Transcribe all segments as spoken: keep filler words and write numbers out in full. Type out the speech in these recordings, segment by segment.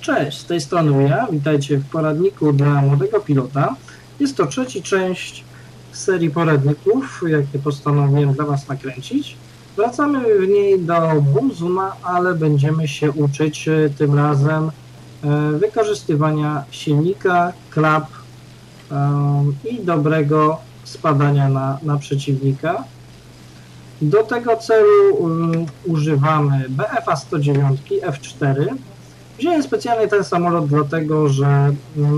Cześć, z tej strony Uja, witajcie w poradniku dla młodego pilota. Jest to trzecia część serii poradników, jakie postanowiłem dla Was nakręcić. Wracamy w niej do Boom Zooma, ale będziemy się uczyć tym razem wykorzystywania silnika, klap i dobrego spadania na, na przeciwnika. Do tego celu używamy B F sto dziewięć F cztery. Wziąłem specjalnie ten samolot dlatego, że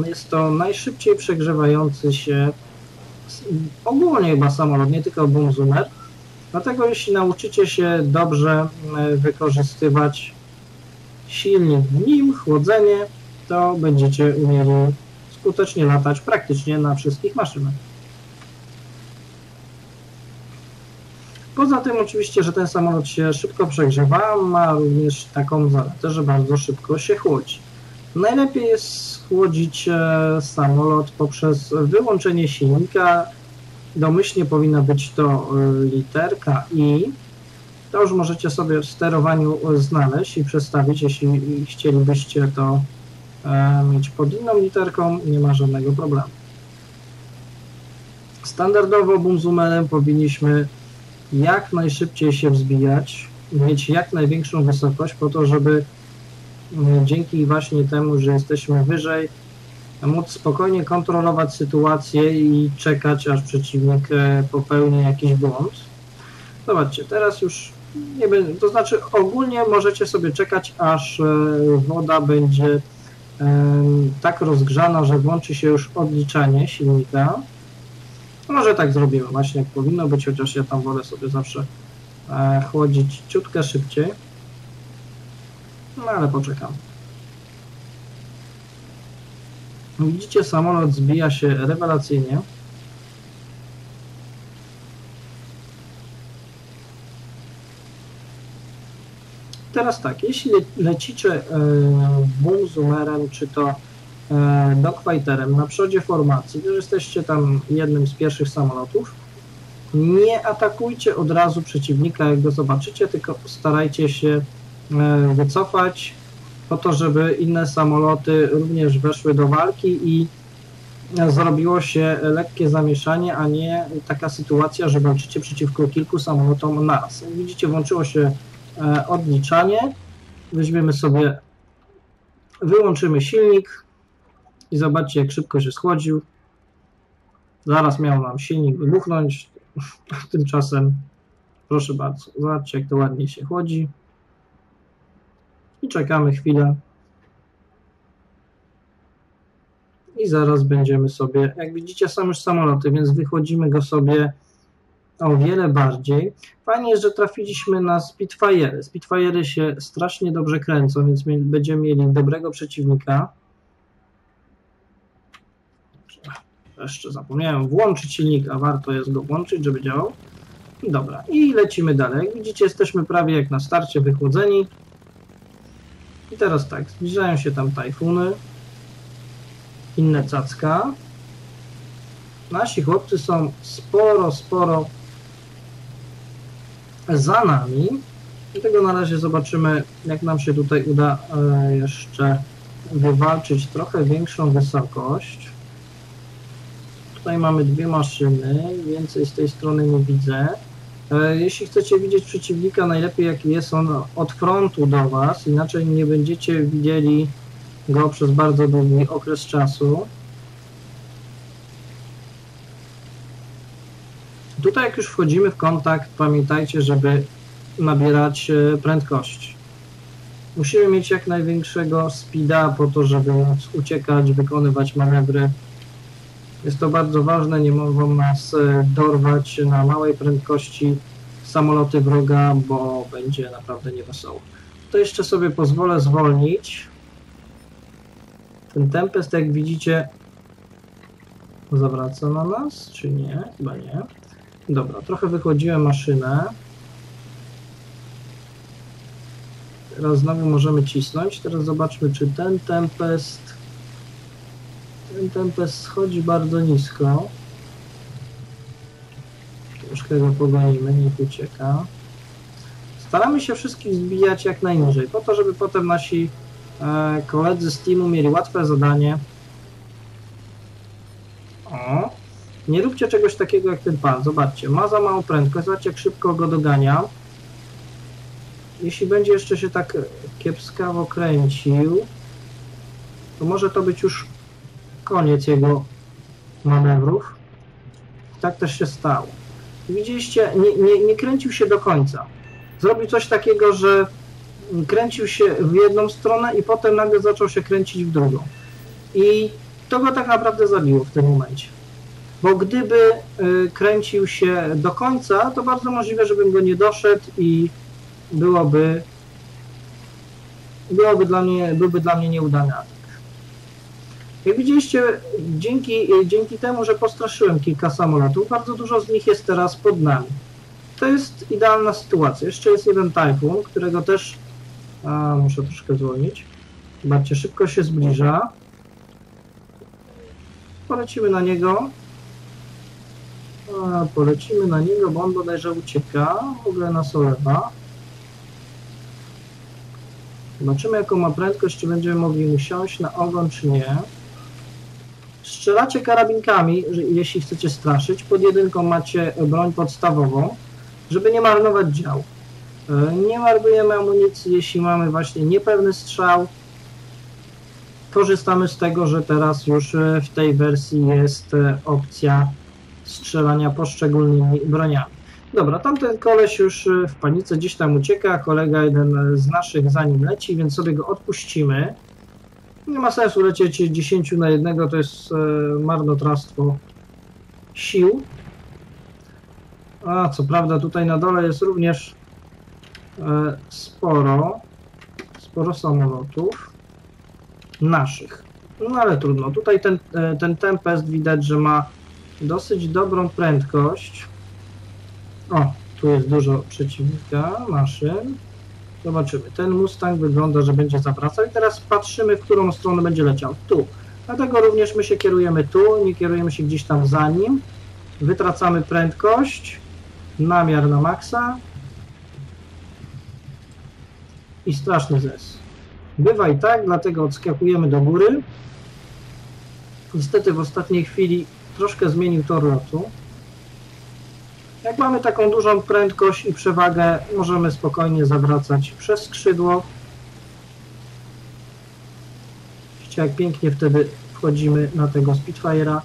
jest to najszybciej przegrzewający się ogólnie chyba samolot, nie tylko Boom Zoomer. Dlatego jeśli nauczycie się dobrze wykorzystywać silnik w nim, chłodzenie, to będziecie umieli skutecznie latać praktycznie na wszystkich maszynach. Poza tym oczywiście, że ten samolot się szybko przegrzewa, ma również taką zaletę, że bardzo szybko się chłodzi. Najlepiej jest chłodzić samolot poprzez wyłączenie silnika. Domyślnie powinna być to literka I. To już możecie sobie w sterowaniu znaleźć i przestawić, jeśli chcielibyście to mieć pod inną literką, nie ma żadnego problemu. Standardowo Boom Zoomerem powinniśmy jak najszybciej się wzbijać, mieć jak największą wysokość po to, żeby dzięki właśnie temu, że jesteśmy wyżej, móc spokojnie kontrolować sytuację i czekać, aż przeciwnik popełni jakiś błąd. Zobaczcie, teraz już nie będzie, to znaczy ogólnie możecie sobie czekać, aż woda będzie tak rozgrzana, że włączy się już odliczanie silnika. Może tak zrobimy, właśnie jak powinno być, chociaż ja tam wolę sobie zawsze e, chłodzić ciutkę szybciej. No ale poczekam. Widzicie, samolot zbija się rewelacyjnie. Teraz tak, jeśli lecicie e, Boom Zoomerem, czy to dogfighterem na przodzie formacji, gdyż jesteście tam jednym z pierwszych samolotów, nie atakujcie od razu przeciwnika, jak go zobaczycie, tylko starajcie się wycofać po to, żeby inne samoloty również weszły do walki i zrobiło się lekkie zamieszanie, a nie taka sytuacja, że walczycie przeciwko kilku samolotom naraz. Jak widzicie, włączyło się odliczanie, weźmiemy sobie, wyłączymy silnik i zobaczcie, jak szybko się schłodził. Zaraz miał nam silnik wybuchnąć. Tymczasem, proszę bardzo, zobaczcie, jak to ładnie się chłodzi. I czekamy chwilę. I zaraz będziemy sobie, jak widzicie, są już samoloty, więc wychłodzimy go sobie o wiele bardziej. Fajnie jest, że trafiliśmy na Spitfire. Spitfire się strasznie dobrze kręcą, więc będziemy mieli dobrego przeciwnika. Jeszcze zapomniałem włączyć silnik, a warto jest go włączyć, żeby działał. Dobra, i lecimy dalej. Jak widzicie, jesteśmy prawie jak na starcie wychłodzeni. I teraz tak, zbliżają się tam tajfuny, inne cacka. Nasi chłopcy są sporo, sporo za nami. Dlatego na razie zobaczymy, jak nam się tutaj uda jeszcze wywalczyć trochę większą wysokość. Tutaj mamy dwie maszyny, więcej z tej strony nie widzę. Jeśli chcecie widzieć przeciwnika, najlepiej jak jest on od frontu do Was, inaczej nie będziecie widzieli go przez bardzo długi okres czasu. Tutaj jak już wchodzimy w kontakt, pamiętajcie, żeby nabierać prędkości. Musimy mieć jak największego speeda po to, żeby móc uciekać, wykonywać manewry. Jest to bardzo ważne, nie mogą nas dorwać na małej prędkości samoloty wroga, bo będzie naprawdę niewesoło. To jeszcze sobie pozwolę zwolnić. Ten Tempest, jak widzicie, zawraca na nas, czy nie? Chyba nie. Dobra, trochę wychłodziłem maszynę. Teraz znowu możemy cisnąć. Teraz zobaczmy, czy ten Tempest... Ten Tempest schodzi bardzo nisko. Troszkę go pogonimy, niech ucieka. Staramy się wszystkich zbijać jak najniżej, po to, żeby potem nasi E, koledzy z teamu mieli łatwe zadanie. O. Nie róbcie czegoś takiego jak ten pan. Zobaczcie, ma za małą prędkość. Zobaczcie, jak szybko go dogania. Jeśli będzie jeszcze się tak kiepskawo kręcił, to może to być już koniec jego manewrów. Tak też się stało. Widzieliście, nie, nie, nie kręcił się do końca. Zrobił coś takiego, że kręcił się w jedną stronę i potem nagle zaczął się kręcić w drugą. I to go tak naprawdę zabiło w tym momencie. Bo gdyby kręcił się do końca, to bardzo możliwe, żebym go nie doszedł i byłoby, byłoby dla mnie, byłby dla mnie nieudany atak. Jak widzieliście, dzięki, dzięki temu, że postraszyłem kilka samolotów, bardzo dużo z nich jest teraz pod nami. To jest idealna sytuacja. Jeszcze jest jeden Tajfun, którego też... A, muszę troszkę zwolnić. Zobaczcie, szybko się zbliża. Polecimy na niego. A, polecimy na niego, bo on bodajże ucieka. W ogóle nas olewa. Zobaczymy, jaką ma prędkość, czy będziemy mogli mu siąść na ogon, czy nie. Strzelacie karabinkami, jeśli chcecie straszyć. Pod jedynką macie broń podstawową, żeby nie marnować dział. Nie marnujemy amunicji, jeśli mamy właśnie niepewny strzał. Korzystamy z tego, że teraz już w tej wersji jest opcja strzelania poszczególnymi broniami. Dobra, tamten koleś już w panice gdzieś tam ucieka, kolega jeden z naszych za nim leci, więc sobie go odpuścimy. Nie ma sensu lecieć dziesięć na jednego, to jest e, marnotrawstwo sił. A co prawda tutaj na dole jest również e, sporo, sporo samolotów naszych. No ale trudno, tutaj ten, e, ten Tempest widać, że ma dosyć dobrą prędkość. O, tu jest dużo przeciwnika, maszyn. Zobaczymy. Ten Mustang wygląda, że będzie zawracał i teraz patrzymy, w którą stronę będzie leciał. Tu. Dlatego również my się kierujemy tu, nie kierujemy się gdzieś tam za nim. Wytracamy prędkość, namiar na maksa i straszny zes. Bywa i tak, dlatego odskakujemy do góry. Niestety w ostatniej chwili troszkę zmienił tor lotu. Jak mamy taką dużą prędkość i przewagę, możemy spokojnie zawracać przez skrzydło. Widzicie, jak pięknie wtedy wchodzimy na tego Spitfire'a.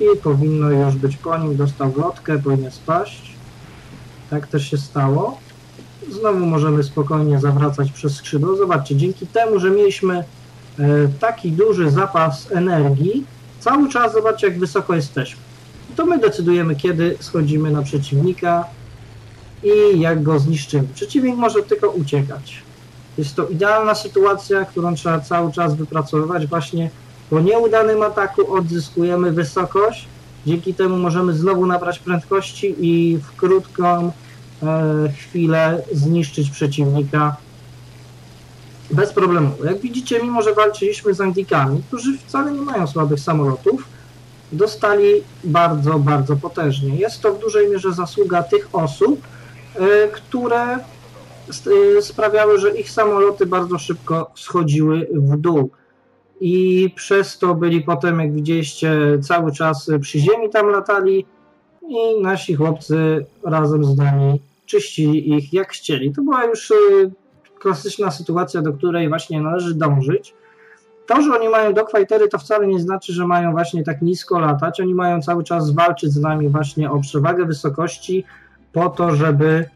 I powinno już być po nim, dostał lotkę, powinien spaść. Tak też się stało. Znowu możemy spokojnie zawracać przez skrzydło. Zobaczcie, dzięki temu, że mieliśmy taki duży zapas energii, cały czas zobaczcie, jak wysoko jesteśmy. To my decydujemy, kiedy schodzimy na przeciwnika i jak go zniszczymy. Przeciwnik może tylko uciekać. Jest to idealna sytuacja, którą trzeba cały czas wypracowywać. Właśnie po nieudanym ataku odzyskujemy wysokość. Dzięki temu możemy znowu nabrać prędkości i w krótką e, chwilę zniszczyć przeciwnika bez problemu. Jak widzicie, mimo że walczyliśmy z Anglikami, którzy wcale nie mają słabych samolotów, dostali bardzo, bardzo potężnie. Jest to w dużej mierze zasługa tych osób, które sprawiały, że ich samoloty bardzo szybko schodziły w dół. I przez to byli potem, jak widzieliście, cały czas przy ziemi tam latali i nasi chłopcy razem z nami czyścili ich jak chcieli. To była już klasyczna sytuacja, do której właśnie należy dążyć. To, że oni mają dogfightery, to wcale nie znaczy, że mają właśnie tak nisko latać. Oni mają cały czas walczyć z nami właśnie o przewagę wysokości po to, żeby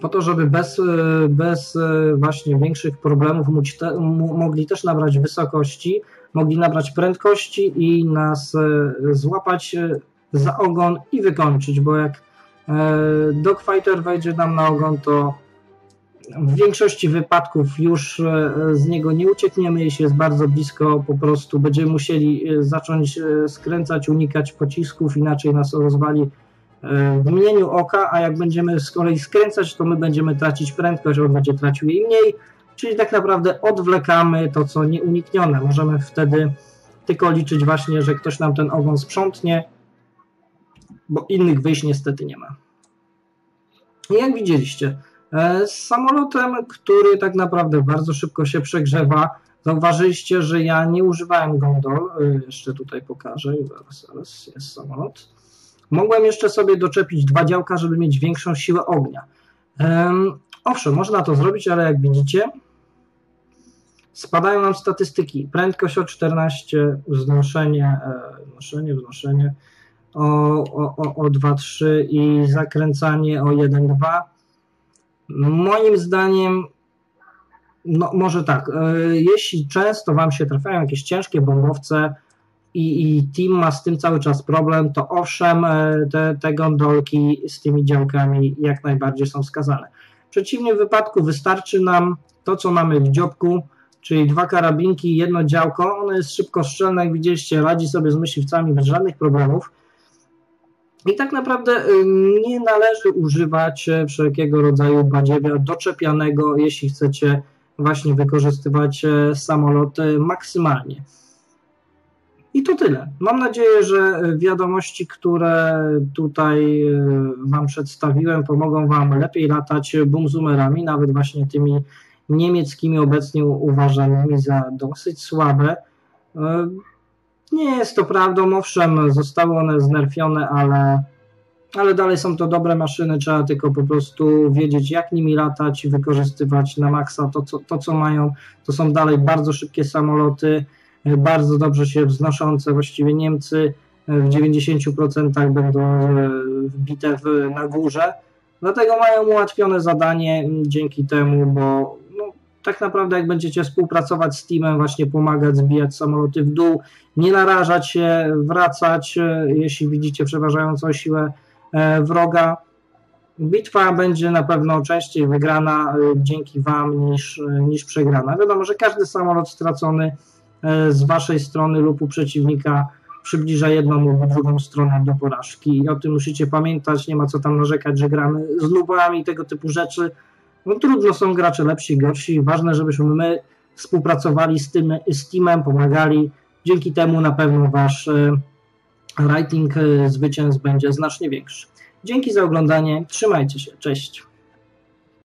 po to, żeby bez, bez właśnie większych problemów móc te, mogli też nabrać wysokości, mogli nabrać prędkości i nas złapać za ogon i wykończyć, bo jak dogfighter wejdzie nam na ogon, to w większości wypadków już z niego nie uciekniemy, jeśli jest bardzo blisko, po prostu będziemy musieli zacząć skręcać, unikać pocisków, inaczej nas rozwali w mgnieniu oka, a jak będziemy z kolei skręcać, to my będziemy tracić prędkość, on będzie tracił jej mniej, czyli tak naprawdę odwlekamy to, co nieuniknione. Możemy wtedy tylko liczyć właśnie, że ktoś nam ten ogon sprzątnie, bo innych wyjść niestety nie ma. Jak widzieliście, z samolotem, który tak naprawdę bardzo szybko się przegrzewa, zauważyliście, że ja nie używałem gondol, jeszcze tutaj pokażę, zaraz, zaraz jest samolot. Mogłem jeszcze sobie doczepić dwa działka, żeby mieć większą siłę ognia. Um, owszem, można to zrobić, ale jak widzicie, spadają nam statystyki. Prędkość o czternaście, wznoszenie, wznoszenie, wznoszenie o, o, o, o dwa trzy i zakręcanie o jeden dwa. Moim zdaniem, no może tak, jeśli często Wam się trafiają jakieś ciężkie bombowce i, i team ma z tym cały czas problem, to owszem, te, te gondolki z tymi działkami jak najbardziej są wskazane. W przeciwnym wypadku wystarczy nam to, co mamy w dziobku, czyli dwa karabinki, jedno działko, ono jest szybkostrzelne, jak widzieliście, radzi sobie z myśliwcami bez żadnych problemów. I tak naprawdę nie należy używać wszelkiego rodzaju badziewia doczepianego, jeśli chcecie właśnie wykorzystywać samolot maksymalnie. I to tyle. Mam nadzieję, że wiadomości, które tutaj Wam przedstawiłem, pomogą Wam lepiej latać boomzoomerami, nawet właśnie tymi niemieckimi obecnie uważanymi za dosyć słabe. Nie jest to prawdą, owszem, zostały one znerfione, ale, ale dalej są to dobre maszyny, trzeba tylko po prostu wiedzieć, jak nimi latać i wykorzystywać na maksa to co, to, co mają. To są dalej bardzo szybkie samoloty, bardzo dobrze się wznoszące, właściwie Niemcy w dziewięćdziesięciu procentach będą wbite w, na górze, dlatego mają ułatwione zadanie dzięki temu, bo tak naprawdę jak będziecie współpracować z teamem, właśnie pomagać, zbijać samoloty w dół, nie narażać się, wracać, jeśli widzicie przeważającą siłę wroga. Bitwa będzie na pewno częściej wygrana dzięki Wam niż, niż przegrana. Wiadomo, że każdy samolot stracony z Waszej strony lub u przeciwnika przybliża jedną lub drugą stronę do porażki. I o tym musicie pamiętać, nie ma co tam narzekać, że gramy z lubami i tego typu rzeczy. No trudno, są gracze lepsi i gorsi, ważne, żebyśmy my współpracowali z, tym, z teamem, pomagali, dzięki temu na pewno Wasz rating zwycięstw będzie znacznie większy. Dzięki za oglądanie, trzymajcie się, cześć!